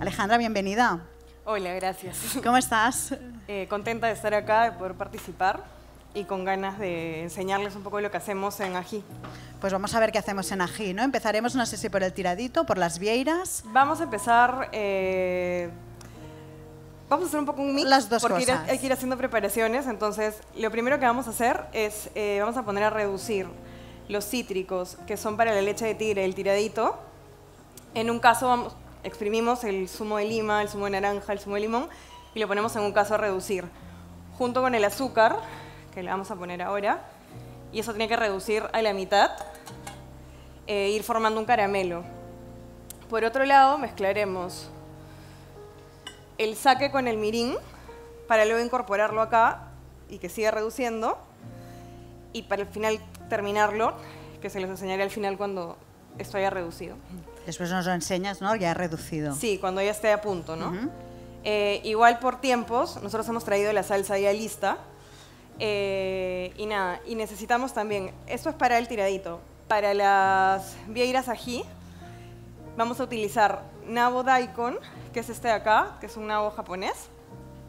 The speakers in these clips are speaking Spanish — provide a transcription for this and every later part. Alejandra, bienvenida. Hola, gracias. ¿Cómo estás? Contenta de estar acá, de poder participar y con ganas de enseñarles un poco de lo que hacemos en ají. Pues vamos a ver qué hacemos en ají, ¿no? Empezaremos, no sé si por el tiradito, por las vieiras. Vamos a empezar... Vamos a hacer un poco un mix. Las dos porque cosas. Hay que ir haciendo preparaciones. Entonces, lo primero que vamos a hacer es... vamos a poner a reducir los cítricos, que son para la leche de tigre, el tiradito. En un caso, exprimimos el zumo de lima, el zumo de naranja, el zumo de limón y lo ponemos en un caso a reducir. Junto con el azúcar, que le vamos a poner ahora. Y eso tiene que reducir a la mitad e ir formando un caramelo. Por otro lado, mezclaremos... el sake con el mirin, para luego incorporarlo acá y que siga reduciendo. Y para el final terminarlo, que se los enseñaré al final cuando esto haya reducido. Después nos lo enseñas, ¿no? Ya ha reducido. Sí, cuando ya esté a punto, ¿no? Igual por tiempos, nosotros hemos traído la salsa ya lista. Y nada, y necesitamos también, esto es para el tiradito, para las vieiras ají, vamos a utilizar nabo daikon, que es este de acá, que es un nabo japonés.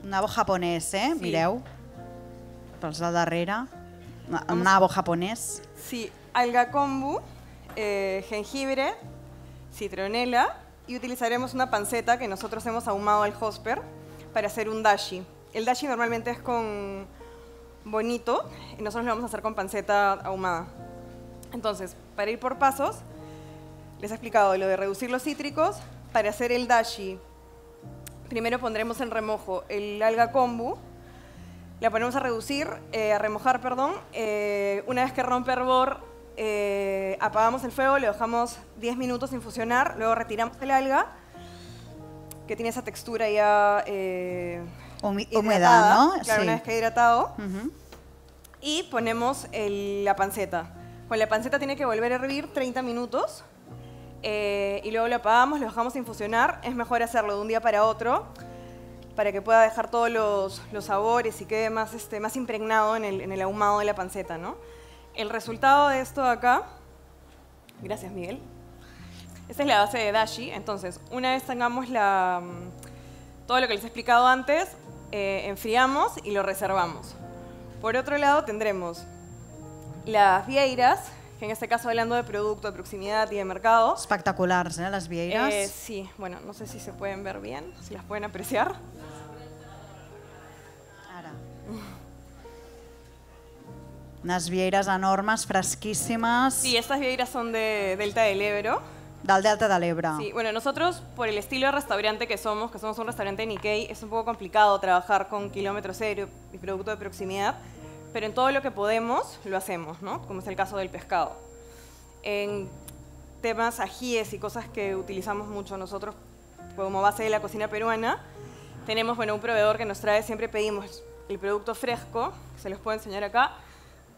Nabo japonés, ¿eh? Sí. Mireu. Pels de darrere. Un nabo japonés. Sí, alga kombu, jengibre, citronela y utilizaremos una panceta que nosotros hemos ahumado al Josper para hacer un dashi. El dashi normalmente es con bonito y nosotros lo vamos a hacer con panceta ahumada. Entonces, para ir por pasos, les he explicado lo de reducir los cítricos. Para hacer el dashi, primero pondremos en remojo el alga kombu, la ponemos a reducir, a remojar, una vez que rompe hervor, apagamos el fuego, lo dejamos 10 minutos infusionar, luego retiramos el alga, que tiene esa textura ya hidratada, ¿no? Claro, sí. Una vez que ha hidratado, y ponemos la panceta. Con la panceta tiene que volver a hervir 30 minutos. Y luego lo apagamos, lo dejamos infusionar. Es mejor hacerlo de un día para otro para que pueda dejar todos los sabores y quede más, más impregnado en el ahumado de la panceta, ¿no? El resultado de esto de acá... Gracias, Miguel. Esta es la base de dashi. Entonces, una vez tengamos todo lo que les he explicado antes, enfriamos y lo reservamos. Por otro lado, tendremos las vieiras, que en este caso hablando de producto, de proximidad y de mercado. Espectaculares, ¿eh? Las vieiras. Sí, bueno, no sé si se pueden ver bien, si las pueden apreciar. Ara. Unas vieiras enormes, fresquísimas. Sí, estas vieiras son de Delta del Ebro. Del Delta del Ebro. Sí, bueno, nosotros, por el estilo de restaurante que somos un restaurante de Nikkei, es un poco complicado trabajar con kilómetro cero y producto de proximidad. Pero en todo lo que podemos, lo hacemos, ¿no? Como es el caso del pescado. En temas ajíes y cosas que utilizamos mucho nosotros como base de la cocina peruana, tenemos, bueno, un proveedor que nos trae, siempre pedimos el producto fresco, que se los puedo enseñar acá.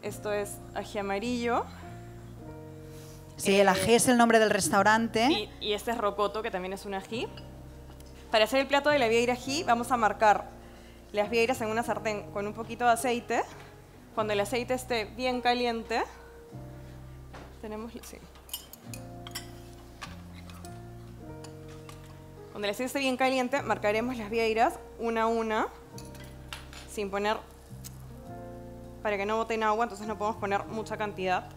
Esto es ají amarillo. Sí, el ají es el nombre del restaurante. Y este es rocoto, que también es un ají. Para hacer el plato de la vieira ají, vamos a marcar las vieiras en una sartén con un poquito de aceite. Cuando el aceite esté bien caliente, cuando el aceite esté bien caliente, marcaremos las vieiras una a una, sin poner, para que no boten agua, entonces no podemos poner mucha cantidad.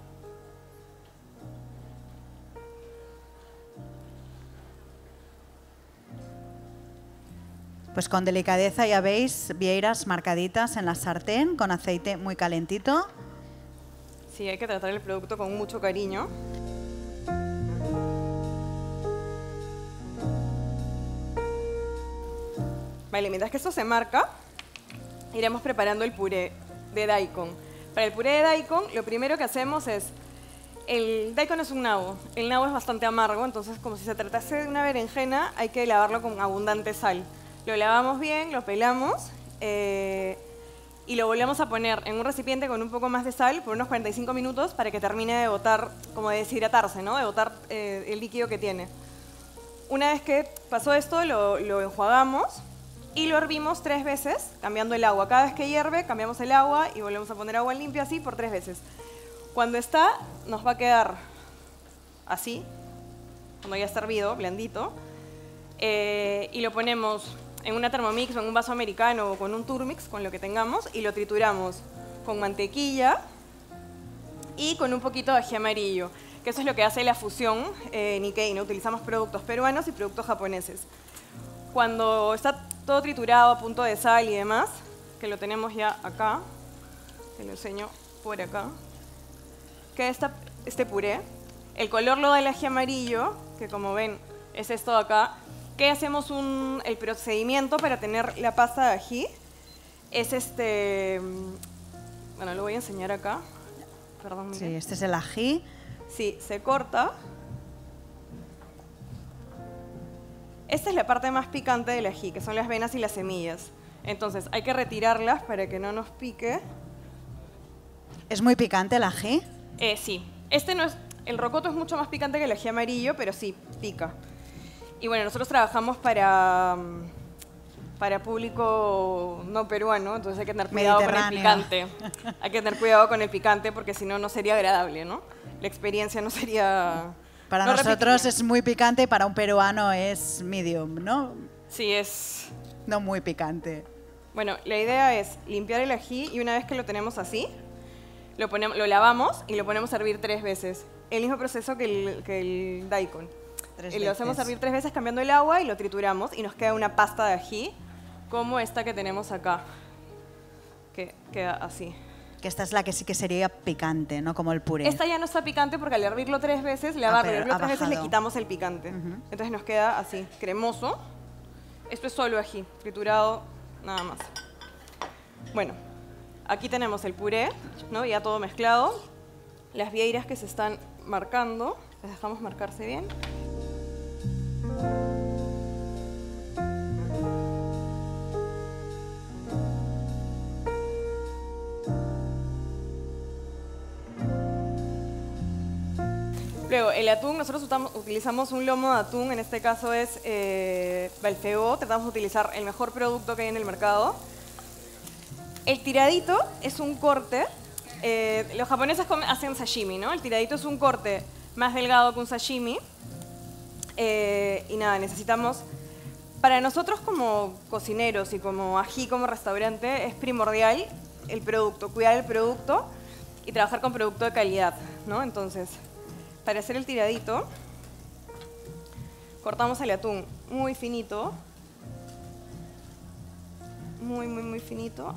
Pues con delicadeza, ya veis, vieiras marcaditas en la sartén, con aceite muy calentito. Sí, hay que tratar el producto con mucho cariño. Vale, mientras que esto se marca, iremos preparando el puré de daikon. Para el puré de daikon, lo primero que hacemos es... El daikon es un nabo. El nabo es bastante amargo, entonces como si se tratase de una berenjena, hay que lavarlo con abundante sal. Lo lavamos bien, lo pelamos y lo volvemos a poner en un recipiente con un poco más de sal por unos 45 minutos para que termine de botar, como de deshidratarse, ¿no? De botar el líquido que tiene. Una vez que pasó esto, lo enjuagamos y lo hervimos 3 veces cambiando el agua. Cada vez que hierve, cambiamos el agua y volvemos a poner agua limpia así por 3 veces. Cuando está, nos va a quedar así, cuando ya está hervido, blandito, y lo ponemos en una Thermomix o en un vaso americano o con un Turmix, con lo que tengamos, y lo trituramos con mantequilla y con un poquito de ají amarillo, que eso es lo que hace la fusión Nikkei, ¿no? Utilizamos productos peruanos y productos japoneses. Cuando está todo triturado, a punto de sal y demás, que lo tenemos ya acá, te lo enseño por acá, queda este puré. El color lo da el ají amarillo, que como ven es esto de acá, que hacemos el procedimiento para tener la pasta de ají. Es bueno, lo voy a enseñar acá. Perdón, sí, mire. Este es el ají. Sí, se corta. Esta es la parte más picante del ají, que son las venas y las semillas. Entonces, hay que retirarlas para que no nos pique. ¿Es muy picante el ají? Sí. El rocoto es mucho más picante que el ají amarillo, pero sí, pica. Y bueno, nosotros trabajamos para público no peruano, entonces hay que tener cuidado con el picante. Hay que tener cuidado con el picante porque si no, no sería agradable, ¿no? La experiencia no sería... Para nosotros es muy picante y para un peruano es medium, ¿no? Sí, es... No muy picante. Bueno, la idea es limpiar el ají y una vez que lo tenemos así, lo lavamos y lo ponemos a hervir 3 veces. El mismo proceso que el daikon. Lo hacemos hervir 3 veces cambiando el agua y lo trituramos y nos queda una pasta de ají como esta que tenemos acá, que queda así. Que esta es la que sí que sería picante, ¿no? Como el puré. Esta ya no está picante porque al hervirlo 3 veces, le quitamos el picante. Entonces nos queda así, cremoso. Esto es solo ají, triturado, nada más. Bueno, aquí tenemos el puré, ¿no? Ya todo mezclado. Las vieiras que se están marcando, las dejamos marcarse bien. Luego, el atún, nosotros utilizamos un lomo de atún, en este caso es balfeo, tratamos de utilizar el mejor producto que hay en el mercado. El tiradito es un corte, los japoneses hacen sashimi, ¿no? El tiradito es un corte más delgado que un sashimi. Y nada, necesitamos, para nosotros como cocineros y como ají, como restaurante, es primordial el producto, cuidar el producto y trabajar con producto de calidad, ¿no? Entonces... Para hacer el tiradito, cortamos el atún muy finito. Muy, muy, muy finito.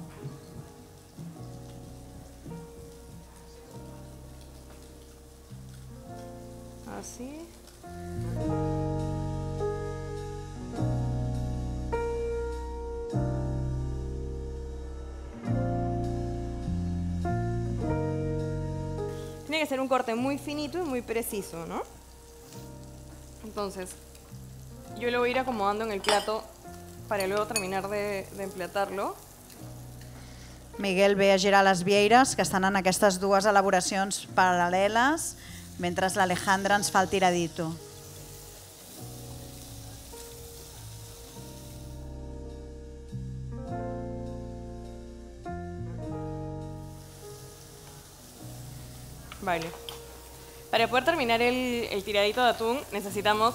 Así. Tiene que ser un corte muy finito y muy preciso, ¿no? Entonces, yo lo voy a ir acomodando en el plato para luego terminar de emplatarlo. Miguel ve a girar les vieiras, que estan en aquestes dues elaboracions paral·leles, mentre l'Alejandra ens fa el tiradito. Vale. Para poder terminar el tiradito de atún necesitamos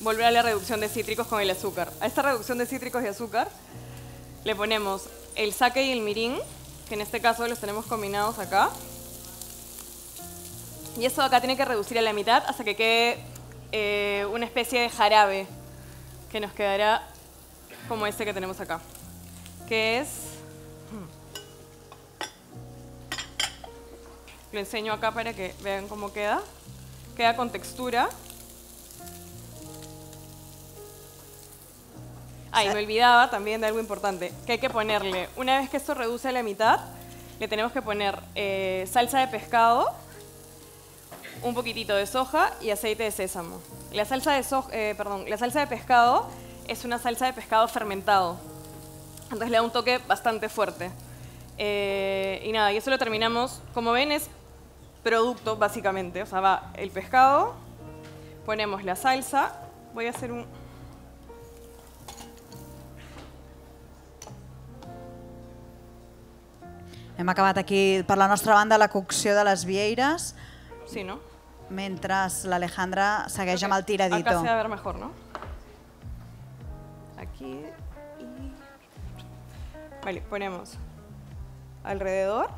volver a la reducción de cítricos con el azúcar. A esta reducción de cítricos y azúcar le ponemos el sake y el mirin, que en este caso los tenemos combinados acá. Y esto de acá tiene que reducir a la mitad hasta que quede una especie de jarabe que nos quedará como este que tenemos acá, que es... Lo enseño acá para que vean cómo queda. Queda con textura. Ah, y me olvidaba también de algo importante, que hay que ponerle, una vez que esto reduce a la mitad, le tenemos que poner salsa de pescado, un poquitito de soja y aceite de sésamo. La salsa de pescado es una salsa de pescado fermentado, entonces le da un toque bastante fuerte. Y nada, y eso lo terminamos, como ven, es producto, básicamente. O sea, va el pescado, ponemos la salsa. Voy a hacer un... Hem acabat aquí, per la nostra banda, la cocció de les vieires. Sí, no? mientras la Alejandra segueix amb el tiradito. Acá se va a ver mejor, ¿no? Aquí. Y... Vale, ponemos alrededor.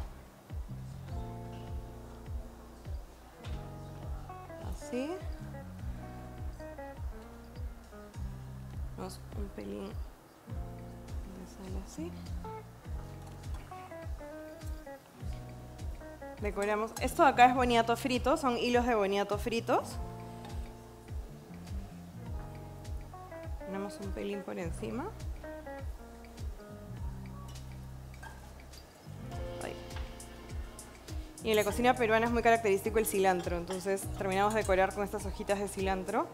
Así. Vamos un pelín de sal así. Decoramos. Esto de acá es boniato frito, son hilos de boniato fritos. Ponemos un pelín por encima. Ahí. Y en la cocina peruana es muy característico el cilantro, entonces terminamos de decorar con estas hojitas de cilantro.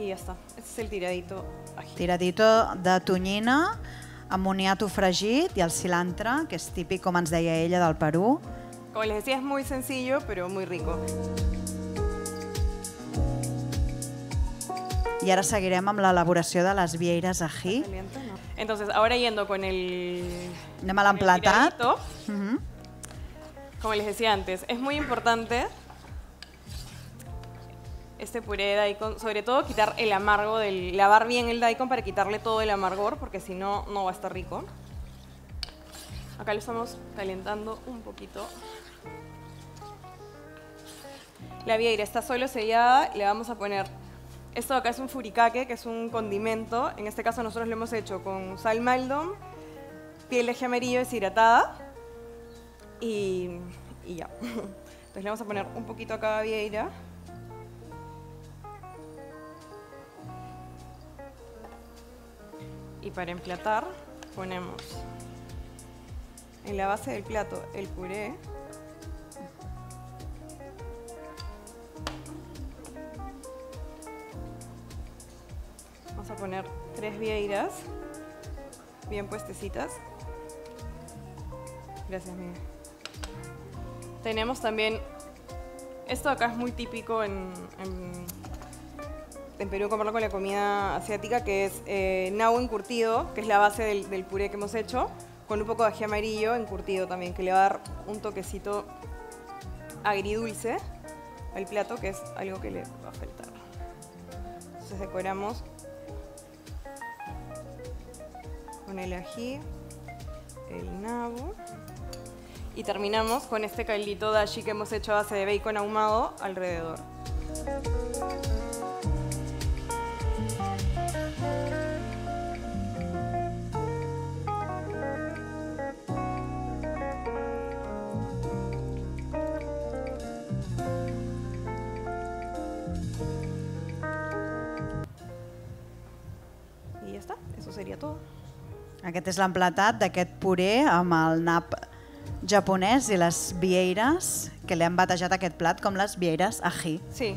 I ja està. Aquest és el tiradito ají. Tiradito de tonyina, amb moniato fregit i el cilantre, que és típic, com ens deia ella, del Perú. Como les decía, es muy sencillo, pero muy rico. I ara seguirem amb l'elaboració de les vieires ají. Entonces, ahora yendo con el tiradito, como les decía antes, es muy importante este puré de daikon, sobre todo quitar el amargo, lavar bien el daikon para quitarle todo el amargor, porque si no, no va a estar rico. Acá lo estamos calentando un poquito. La vieira está solo sellada, le vamos a poner... Esto de acá es un furikake, que es un condimento. En este caso nosotros lo hemos hecho con sal Maldon, piel de ají amarillo deshidratada y ya. Entonces le vamos a poner un poquito a cada vieira. Y para emplatar ponemos en la base del plato el puré. Vamos a poner 3 vieiras bien puestecitas. Gracias, mía. Tenemos también, esto acá es muy típico en Perú comerlo con la comida asiática, que es nabo encurtido, que es la base del puré que hemos hecho, con un poco de ají amarillo encurtido también, que le va a dar un toquecito agridulce al plato, que es algo que le va a faltar. Entonces decoramos con el ají, el nabo, y terminamos con este caldito dashi que hemos hecho a base de bacon ahumado alrededor. Aquest és l'emplatat d'aquest puré amb el nap japonès i les vieires, que li han batejat aquest plat com les vieires ají. Sí.